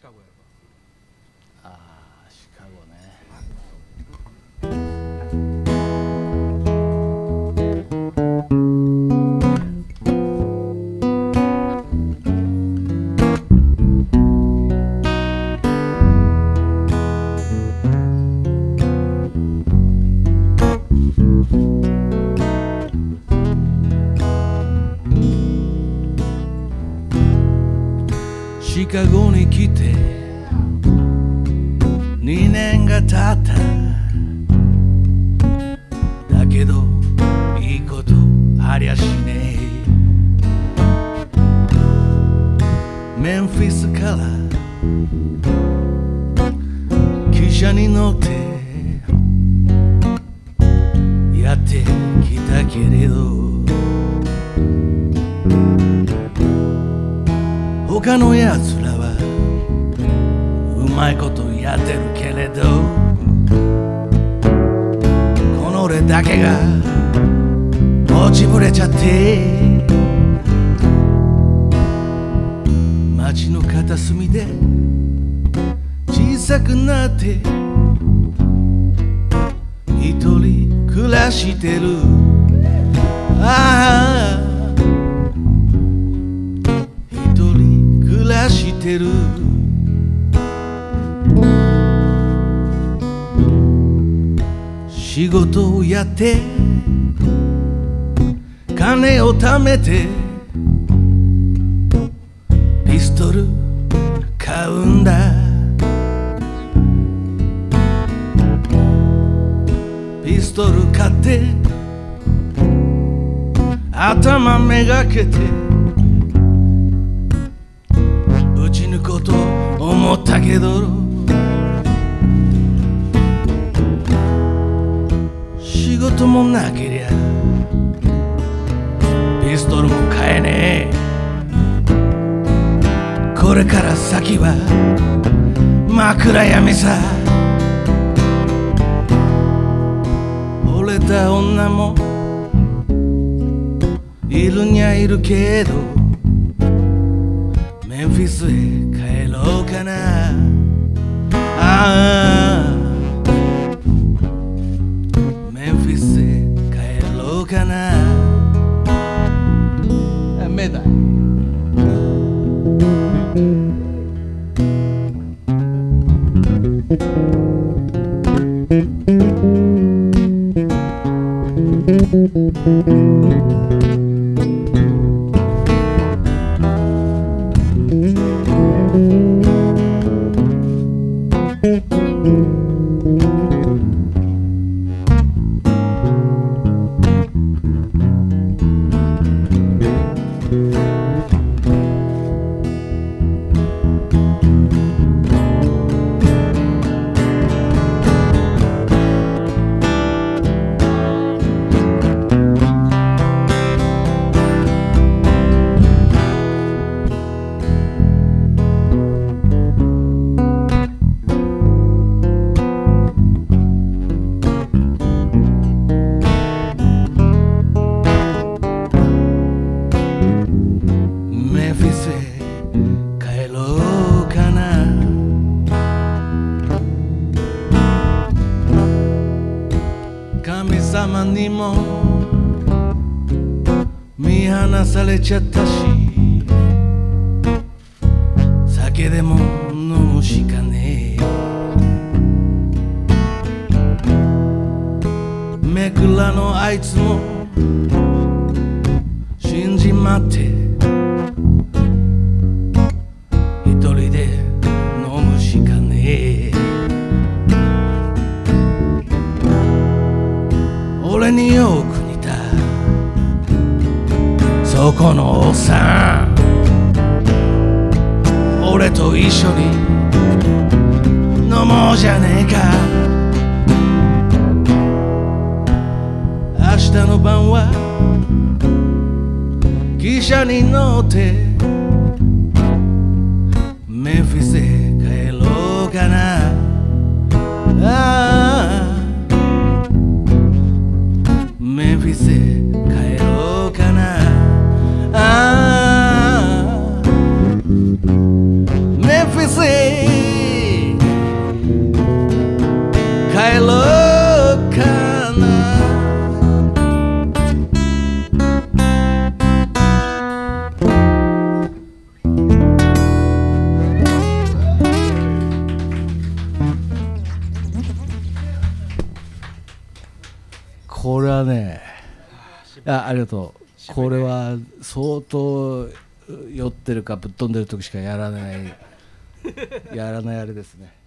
시카고예요. 아, 시카고네. Chicagoに来て2年が経っただけどいいことありゃしねえメンフィスから汽車に乗ってやってきたけれど他のやつうまいことやってるけれどこの俺だけが落ちぶれちゃって街の片隅で小さくなって一人暮らしてるああ一人暮らしてる仕事をやって金を貯めてピストル買うんだピストル買って頭めがけて撃ち抜こうと思ったけど仕事もなけりゃピストルも買えねえこれから先は枕闇さ惚れた女もいるにゃいるけどメンフィスへ帰ろうかなああ見放されちゃったし酒でも飲むしかねえめくらのあいつも死んじまって一人で飲むしかねえ俺によく似たそこのおっさん俺と一緒に飲もうじゃねえか明日の晩は汽車に乗ってメンフィスへ帰ろうかなああメンフィスへ帰ろうかなああメンフィスへこれはね、ありがとう。これは相当酔ってるかぶっ飛んでる時しかやらないあれですね。